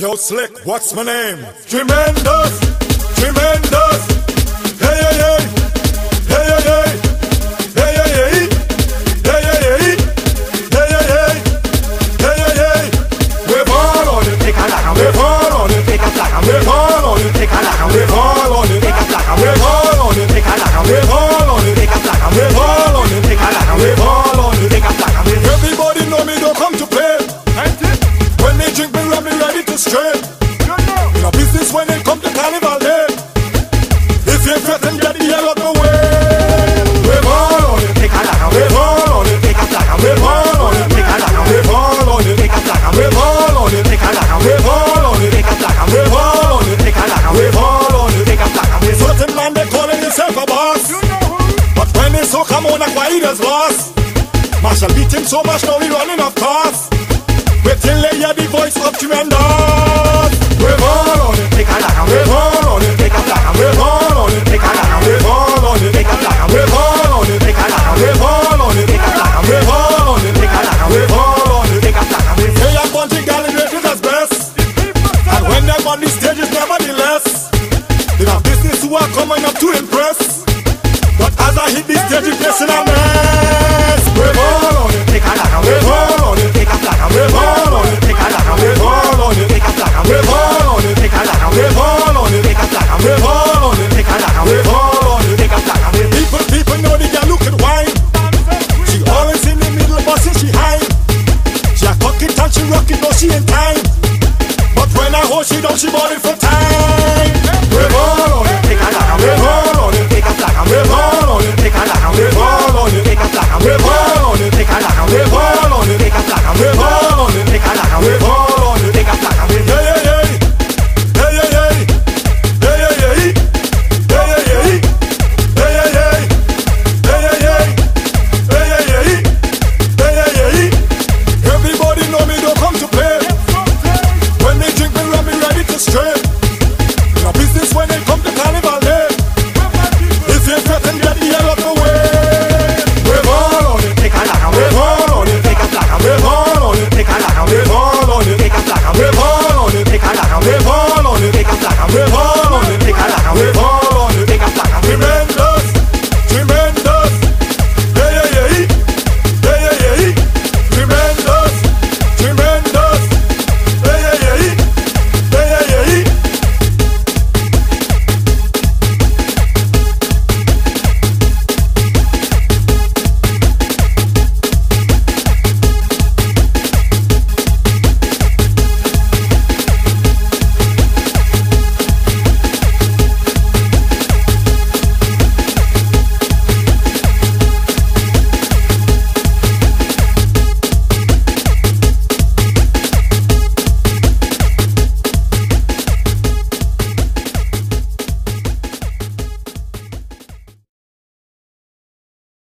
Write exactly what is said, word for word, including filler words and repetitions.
Yo, Slick, what's my name? Tremendous, tremendous. Hey, hey, hey, hey, hey, hey, hey, hey, hey, hey, hey, hey. We're born on it, we're born on it, we're born on it, we're born on it, we're born on it, we're born on it, we're born on it, we're born on it. Everybody know me, don't come to play. When they drink me, love me, ready to stray. In a business when they come to carnival day. If you fret and get the hell out the way. We're born on it, we're born on it, we're born on it, we're born on it, we're born on it, we're born on it, we're born on it, we're born on it. Certain man they calling himself a boss, but when they so come on, Aquarius lost. Marshall beat him so much, now he running off course. Wait till they hear the voice of Tremendous. We're born on it, we're born on it, we're born on it, we're born on it, we're born on it, we're born on it, we're born on it, we're born on it. They are bunching girls and rated as best, and when they're on the stage it's nevertheless. They have business who are coming up to impress, but as I hit the stage it's messing a mess. We're born on it, we're born on it, we're born. She ain't time, but when I hold she down, she bought it for time.